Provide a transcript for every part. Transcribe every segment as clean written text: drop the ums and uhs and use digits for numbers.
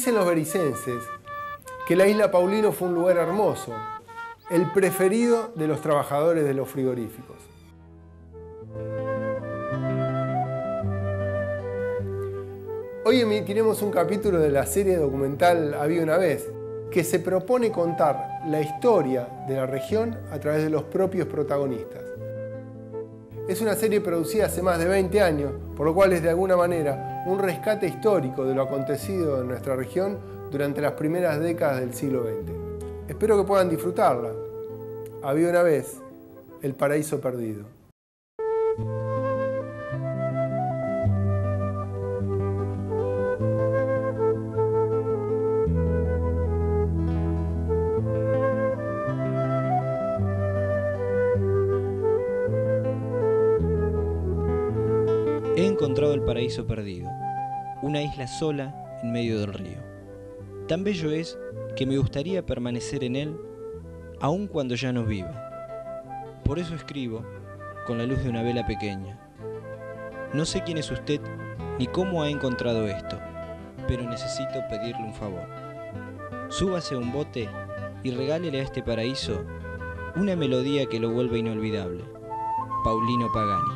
Dicen los bericenses que la isla Paulino fue un lugar hermoso, el preferido de los trabajadores de los frigoríficos. Hoy emitiremos un capítulo de la serie documental Había una vez, que se propone contar la historia de la región a través de los propios protagonistas. Es una serie producida hace más de 20 años, por lo cual es de alguna manera un rescate histórico de lo acontecido en nuestra región durante las primeras décadas del siglo XX. Espero que puedan disfrutarla. Había una vez, el paraíso perdido. He encontrado el paraíso perdido, una isla sola en medio del río. Tan bello es que me gustaría permanecer en él, aun cuando ya no viva. Por eso escribo con la luz de una vela pequeña. No sé quién es usted ni cómo ha encontrado esto, pero necesito pedirle un favor. Súbase a un bote y regálele a este paraíso una melodía que lo vuelva inolvidable. Paulino Pagani.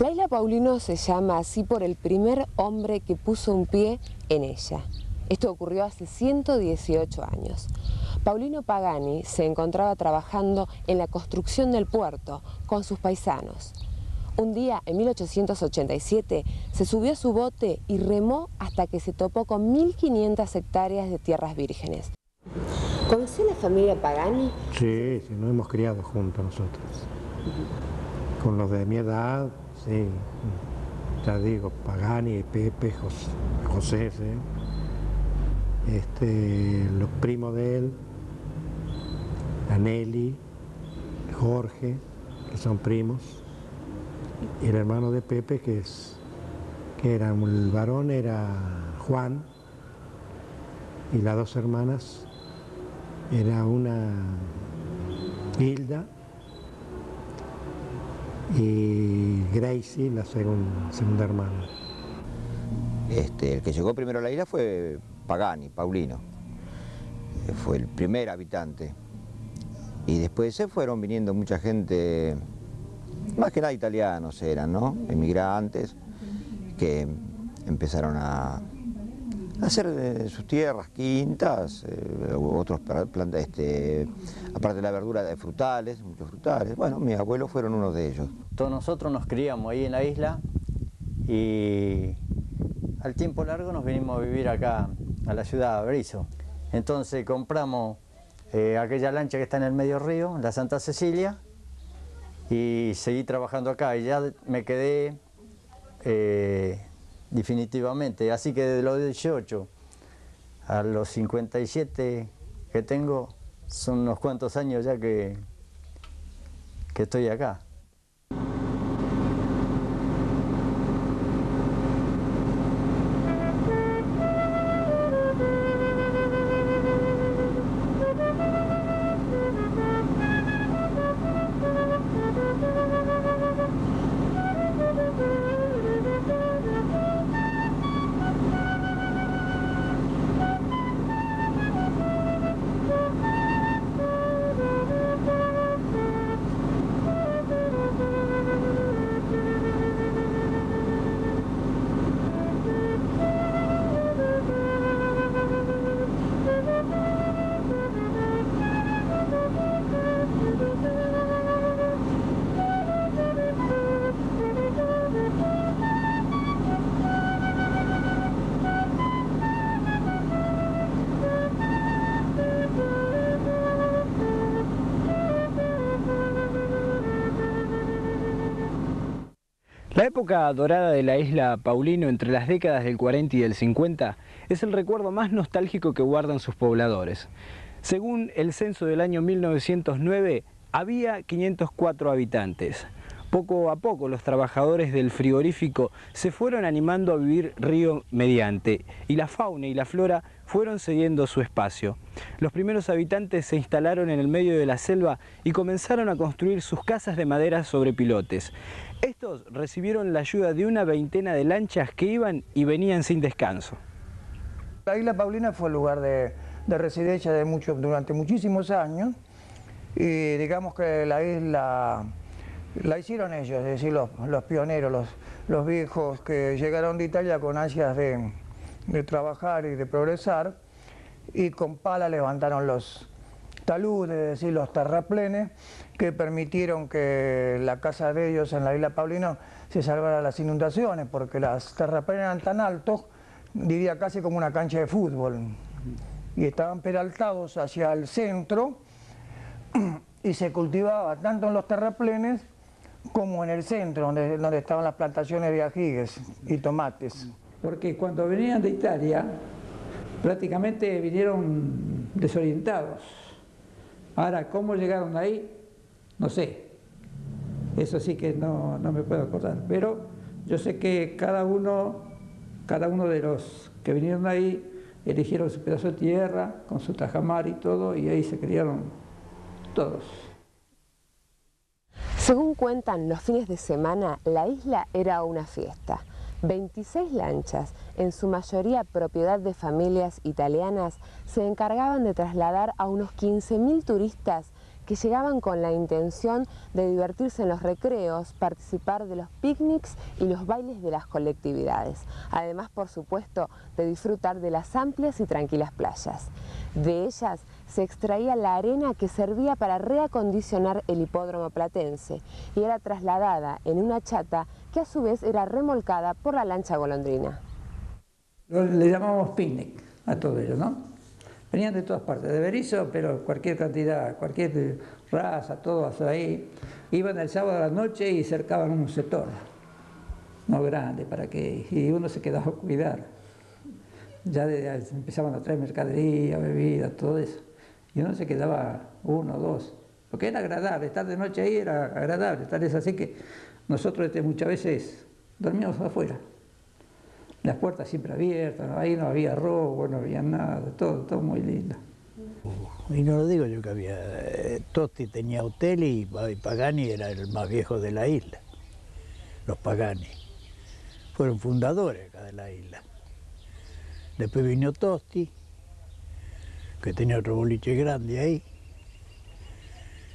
La isla Paulino se llama así por el primer hombre que puso un pie en ella. Esto ocurrió hace 118 años. Paulino Pagani se encontraba trabajando en la construcción del puerto con sus paisanos. Un día, en 1887, se subió a su bote y remó hasta que se topó con 1.500 hectáreas de tierras vírgenes. ¿Conoció la familia Pagani? Sí, nos hemos criado juntos nosotros. Con los de mi edad, sí, ya digo, Pagani, Pepe, José, sí. Los primos de él, Aneli, Jorge, que son primos, y el hermano de Pepe, que era el varón, era Juan, y las dos hermanas, era una Hilda, y Gracie, la segunda hermana. El que llegó primero a la isla fue Pagani, Paulino. Fue el primer habitante. Y después de ese fueron viniendo mucha gente, más que nada italianos eran, ¿no? Emigrantes, que empezaron a hacer sus tierras, quintas, otros plantas, aparte de la verdura, de frutales, muchos frutales. Bueno, mis abuelos fueron uno de ellos. Todos nosotros nos criamos ahí en la isla y al tiempo largo nos vinimos a vivir acá, a la ciudad, a Berisso. Entonces compramos aquella lancha que está en el medio río, la Santa Cecilia, y seguí trabajando acá y ya me quedé... definitivamente, así que de los 18 a los 57 que tengo, son unos cuantos años ya que estoy acá. La época dorada de la isla Paulino entre las décadas del 40 y del 50 es el recuerdo más nostálgico que guardan sus pobladores. Según el censo del año 1909, había 504 habitantes. Poco a poco los trabajadores del frigorífico se fueron animando a vivir río mediante y la fauna y la flora fueron cediendo su espacio. Los primeros habitantes se instalaron en el medio de la selva y comenzaron a construir sus casas de madera sobre pilotes. Estos recibieron la ayuda de una veintena de lanchas que iban y venían sin descanso. La isla Paulina fue el lugar de residencia durante muchísimos años y digamos que la isla la hicieron ellos, es decir, los pioneros, los viejos que llegaron de Italia con ansias de trabajar y de progresar, y con pala levantaron los taludes, es decir, los terraplenes, que permitieron que la casa de ellos en la isla Paulino se salvara de las inundaciones, porque las terraplenes eran tan altos, diría casi como una cancha de fútbol, y estaban peraltados hacia el centro, y se cultivaba tanto en los terraplenes como en el centro, donde estaban las plantaciones de ajíes y tomates. Porque cuando venían de Italia, prácticamente vinieron desorientados. Ahora, ¿cómo llegaron ahí? No sé. Eso sí que no me puedo acordar. Pero yo sé que cada uno de los que vinieron ahí eligieron su pedazo de tierra, con su tajamar y todo, y ahí se criaron todos. Según cuentan, los fines de semana la isla era una fiesta. 26 lanchas, en su mayoría propiedad de familias italianas, se encargaban de trasladar a unos 15.000 turistas que llegaban con la intención de divertirse en los recreos, participar de los picnics y los bailes de las colectividades. Además, por supuesto, de disfrutar de las amplias y tranquilas playas. De ellas se extraía la arena que servía para reacondicionar el hipódromo platense y era trasladada en una chata que a su vez era remolcada por la lancha golondrina. Le llamamos picnic a todo ello, ¿no? Venían de todas partes, de Berisso, pero cualquier cantidad, cualquier raza, todos ahí. Iban el sábado a la noche y cercaban un sector, no grande, para que y uno se quedaba a cuidar. Empezaban a traer mercadería, bebidas, todo eso. Y uno se quedaba uno o dos, porque era agradable, estar de noche ahí era agradable. Tal es así que nosotros muchas veces dormíamos afuera. Las puertas siempre abiertas, ahí no había robo, no había nada, todo muy lindo. Y no lo digo yo que había, Totti tenía hotel y Pagani era el más viejo de la isla. Los Pagani fueron fundadores acá de la isla. Después vino Totti, que tenía otro boliche grande ahí.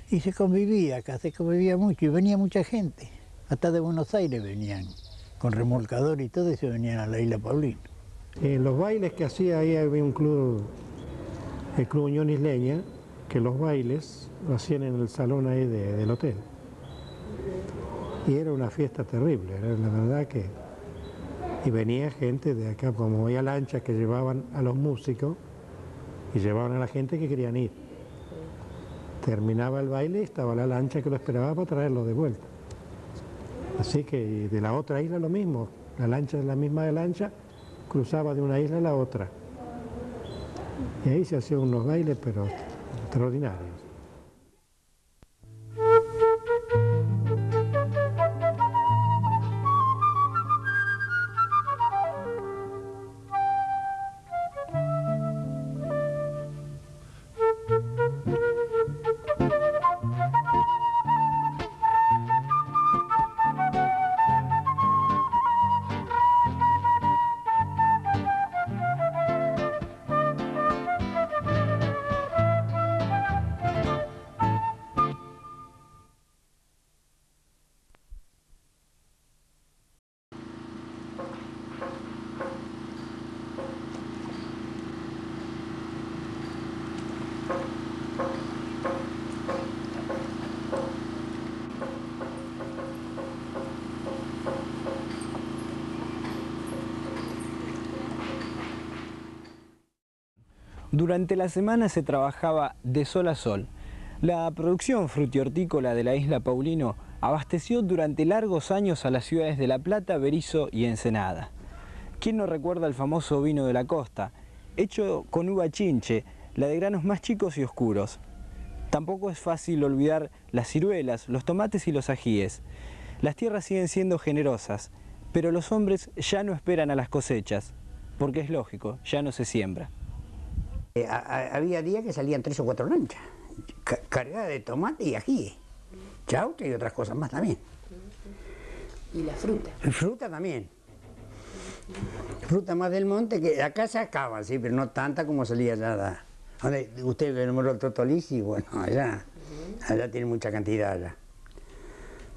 Y se convivía acá, se convivía mucho y venía mucha gente. Hasta de Buenos Aires venían. Con remolcador y todo, y se venían a la isla Paulino. Los bailes que hacía ahí había un club, el Club Unión Isleña, que los bailes lo hacían en el salón ahí del hotel. Y era una fiesta terrible, era la verdad que... Y venía gente de acá, como había lanchas que llevaban a los músicos y llevaban a la gente que querían ir. Terminaba el baile y estaba la lancha que lo esperaba para traerlo de vuelta. Así que de la otra isla lo mismo, la lancha de la misma lancha cruzaba de una isla a la otra. Y ahí se hacían unos bailes, pero extraordinarios. Durante la semana se trabajaba de sol a sol. La producción frutihortícola de la isla Paulino abasteció durante largos años a las ciudades de La Plata, Berisso y Ensenada. ¿Quién no recuerda el famoso vino de la costa, hecho con uva chinche, la de granos más chicos y oscuros? Tampoco es fácil olvidar las ciruelas, los tomates y los ajíes. Las tierras siguen siendo generosas, pero los hombres ya no esperan a las cosechas, porque es lógico, ya no se siembra. Había días que salían 3 o 4 lanchas, cargadas de tomate y ají, chauta y otras cosas más también. ¿Y la fruta? Fruta también. Fruta más del monte, que acá se acaba, sí, pero no tanta como salía allá. Usted le nombró el Totolisi, bueno, allá, allá tiene mucha cantidad allá.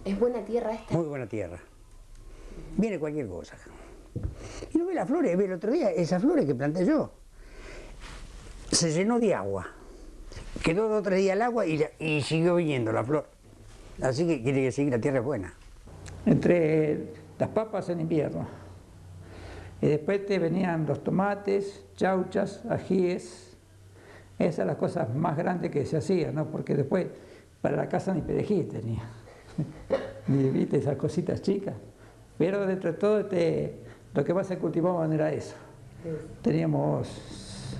¿Es buena tierra esta? Muy buena tierra. Viene cualquier cosa. Y no ve las flores, ve el otro día, esas flores que planté yo. Se llenó de agua. Quedó 2 o 3 días el agua y siguió viniendo la flor. Así que quiere decir que la tierra es buena. Entre las papas en invierno. Y después te venían los tomates, chauchas, ajíes. Esas son las cosas más grandes que se hacían, ¿no? Porque después para la casa ni perejil tenía. Ni viste esas cositas chicas. Pero dentro de todo lo que más se cultivaban era eso. Teníamos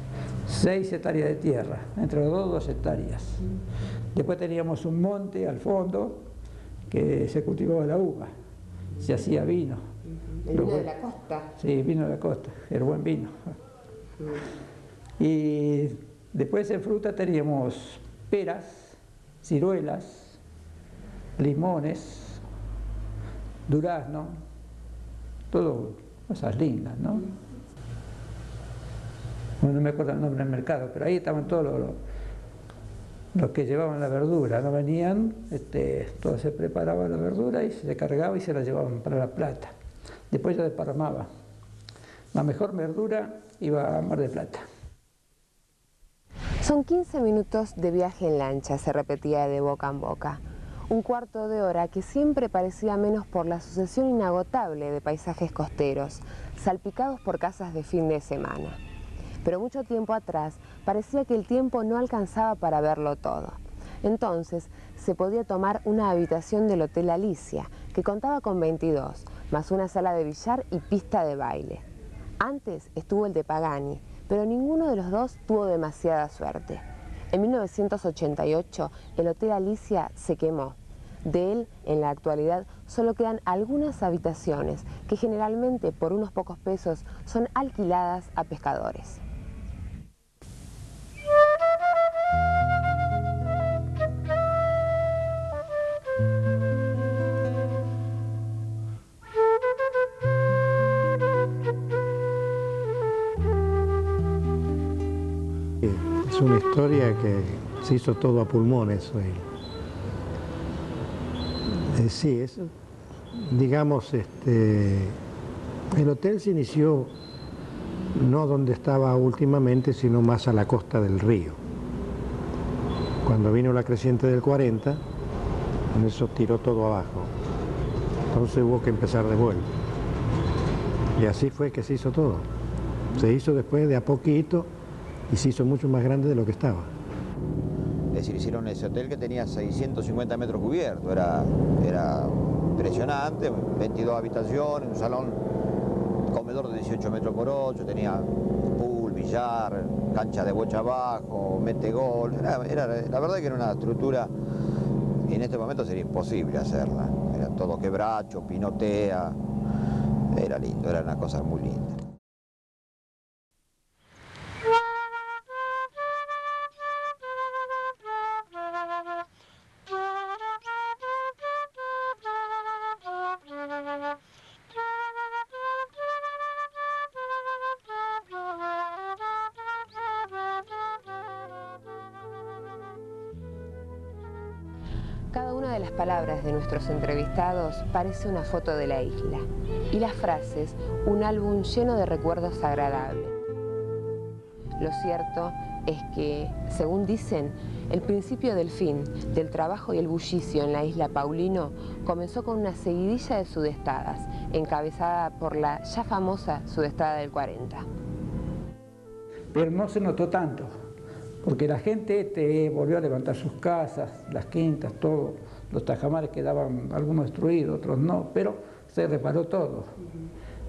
6 hectáreas de tierra, entre los dos, 2 hectáreas. Después teníamos un monte al fondo que se cultivaba la uva, se hacía vino. ¿El vino de la costa? Sí, vino de la costa, el buen vino. Y después en fruta teníamos peras, ciruelas, limones, durazno, todo cosas lindas, ¿no? No me acuerdo el nombre del mercado, pero ahí estaban todos los que llevaban la verdura, no venían, todos se preparaban la verdura y se cargaba y se la llevaban para La Plata. Después yo desparramaba. La mejor verdura iba a Mar del Plata. Son 15 minutos de viaje en lancha, se repetía de boca en boca. Un cuarto de hora que siempre parecía menos por la sucesión inagotable de paisajes costeros, salpicados por casas de fin de semana. Pero mucho tiempo atrás parecía que el tiempo no alcanzaba para verlo todo. Entonces se podía tomar una habitación del Hotel Alicia, que contaba con 22, más una sala de billar y pista de baile. Antes estuvo el de Pagani, pero ninguno de los dos tuvo demasiada suerte. En 1988 el Hotel Alicia se quemó. De él, en la actualidad, solo quedan algunas habitaciones que generalmente por unos pocos pesos son alquiladas a pescadores. Es una historia que se hizo todo a pulmones. Sí, es, digamos, el hotel se inició no donde estaba últimamente, sino más a la costa del río. Cuando vino la creciente del 40, en eso tiró todo abajo. Entonces hubo que empezar de vuelta. Y así fue que se hizo todo. Se hizo después de a poquito y se hizo mucho más grande de lo que estaba. Es decir, hicieron ese hotel que tenía 650 metros cubiertos, era impresionante, 22 habitaciones, un salón, un comedor de 18 metros por 8, tenía pool, billar, cancha de bocha abajo, mete gol, la verdad que era una estructura, y en este momento sería imposible hacerla, era todo quebracho, pinotea, era lindo, era una cosa muy linda. Palabras de nuestros entrevistados parece una foto de la isla y las frases un álbum lleno de recuerdos agradables. Lo cierto es que, según dicen, el principio del fin del trabajo y el bullicio en la isla Paulino comenzó con una seguidilla de sudestadas, encabezada por la ya famosa sudestada del 40. Pero no se notó tanto, porque la gente volvió a levantar sus casas, las quintas, todo. Los tajamares quedaban algunos destruidos, otros no, pero se reparó todo.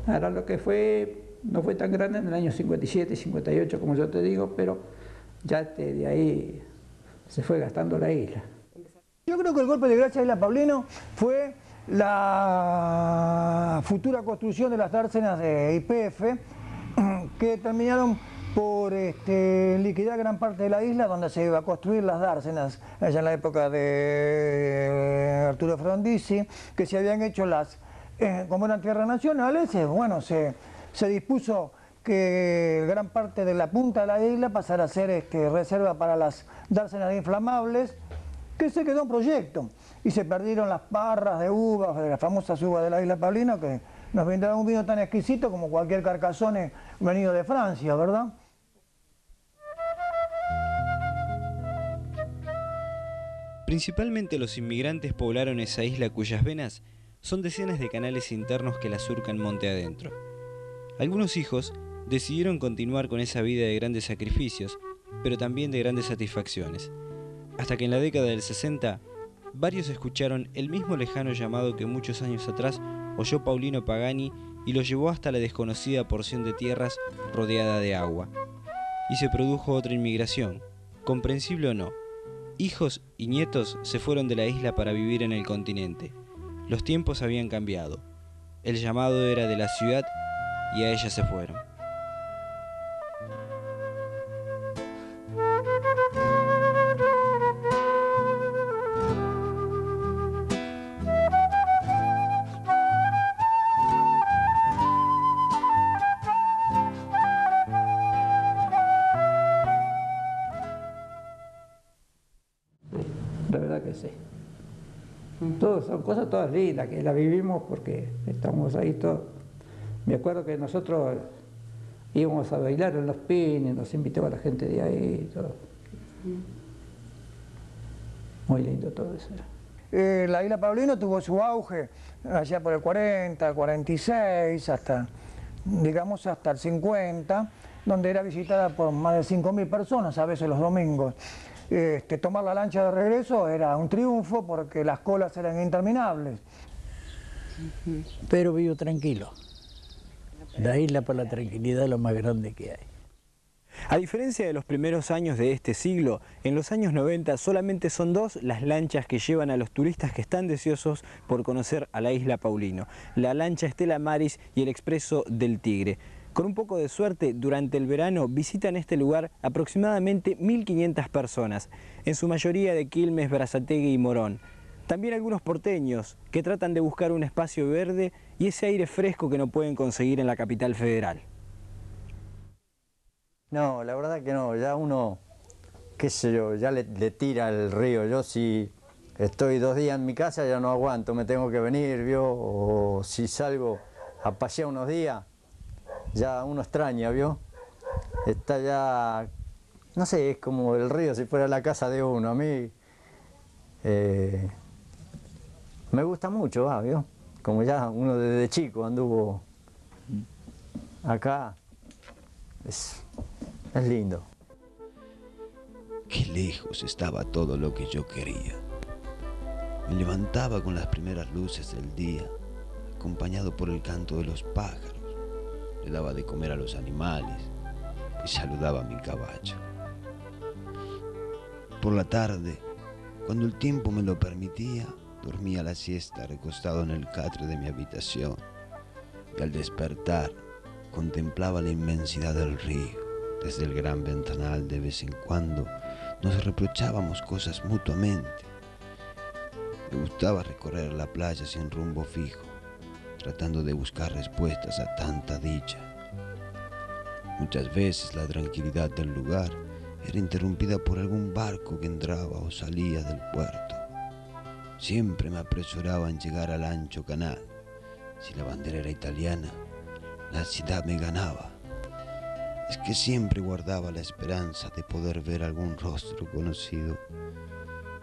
Ahora lo que fue, no fue tan grande en el año 57, 58, como yo te digo, pero ya de ahí se fue gastando la isla. Yo creo que el golpe de gracia de la Paulino fue la futura construcción de las dársenas de YPF, que terminaron por liquidar gran parte de la isla donde se iba a construir las dársenas, allá en la época de Arturo Frondizi, que se habían hecho las, como eran tierras nacionales, bueno, se dispuso que gran parte de la punta de la isla pasara a ser reserva para las dársenas inflamables, que se quedó un proyecto y se perdieron las parras de uvas, de las famosas uvas de la isla Paulino, que nos brindaron un vino tan exquisito como cualquier Carcassonne venido de Francia, ¿verdad? Principalmente los inmigrantes poblaron esa isla cuyas venas son decenas de canales internos que la surcan monte adentro. Algunos hijos decidieron continuar con esa vida de grandes sacrificios, pero también de grandes satisfacciones. Hasta que en la década del 60, varios escucharon el mismo lejano llamado que muchos años atrás oyó Paulino Pagani y lo llevó hasta la desconocida porción de tierras rodeada de agua. Y se produjo otra inmigración, comprensible o no. Hijos y nietos se fueron de la isla para vivir en el continente. Los tiempos habían cambiado. El llamado era de la ciudad y a ella se fueron. Son cosas todas lindas, que las vivimos porque estamos ahí todos. Me acuerdo que nosotros íbamos a bailar en los pines, nos invitaba la gente de ahí, todo. Muy lindo todo eso. La isla Paulino tuvo su auge allá por el 40, 46, hasta, digamos, hasta el 50, donde era visitada por más de 5.000 personas, a veces los domingos. Tomar la lancha de regreso era un triunfo porque las colas eran interminables. Pero vivo tranquilo. La isla para la tranquilidad es lo más grande que hay. A diferencia de los primeros años de este siglo, en los años 90 solamente son dos las lanchas que llevan a los turistas que están deseosos por conocer a la isla Paulino. La lancha Estela Maris y el Expreso del Tigre. Con un poco de suerte, durante el verano visitan este lugar aproximadamente 1.500 personas, en su mayoría de Quilmes, Brazategui y Morón. También algunos porteños que tratan de buscar un espacio verde y ese aire fresco que no pueden conseguir en la capital federal. No, la verdad que no, ya uno, qué sé yo, ya le tira el río. Yo si estoy 2 días en mi casa ya no aguanto, me tengo que venir, ¿vio? O si salgo a pasear unos días, ya uno extraña, ¿vio? Está ya, no sé, es como el río si fuera la casa de uno. A mí me gusta mucho, ¿va? ¿Vio? Como ya uno desde chico anduvo acá, es lindo. Qué lejos estaba todo lo que yo quería. Me levantaba con las primeras luces del día, acompañado por el canto de los pájaros. Le daba de comer a los animales y saludaba a mi caballo. Por la tarde, cuando el tiempo me lo permitía, dormía la siesta recostado en el catre de mi habitación y al despertar contemplaba la inmensidad del río. Desde el gran ventanal de vez en cuando nos reprochábamos cosas mutuamente. Me gustaba recorrer la playa sin rumbo fijo, tratando de buscar respuestas a tanta dicha. Muchas veces la tranquilidad del lugar era interrumpida por algún barco que entraba o salía del puerto. Siempre me apresuraba en llegar al ancho canal. Si la bandera era italiana, la ciudad me ganaba. Es que siempre guardaba la esperanza de poder ver algún rostro conocido.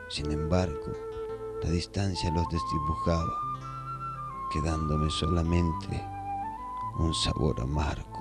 Sin embargo, la distancia los desdibujaba, quedándome solamente un sabor amargo.